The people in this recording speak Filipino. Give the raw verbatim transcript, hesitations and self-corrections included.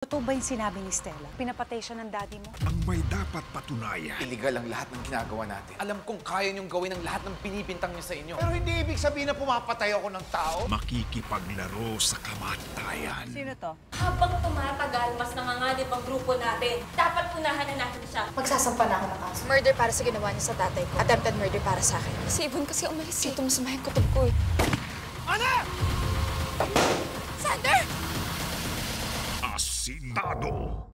Totoo ba yung sinabi ni Stella? Pinapatay siya ng daddy mo? Ang may dapat patunayan. Iligal ang lahat ng ginagawa natin. Alam kong kaya niyong gawin ang lahat ng pinipintang niya sa inyo. Pero hindi ibig sabihin na pumapatay ako ng tao. Makikipaglaro sa kamatayan. Sino to? Habang tumatagal, mas nangangalip ang grupo natin. Dapat punahan na natin siya. Magsasampa na ako ng kaso. Murder para sa ginawa niya sa tatay ko. Attempted murder para sa akin. Si Ibon kasi umalis. Dito masama yung kutob ko eh. Ana! Sander! Sinado.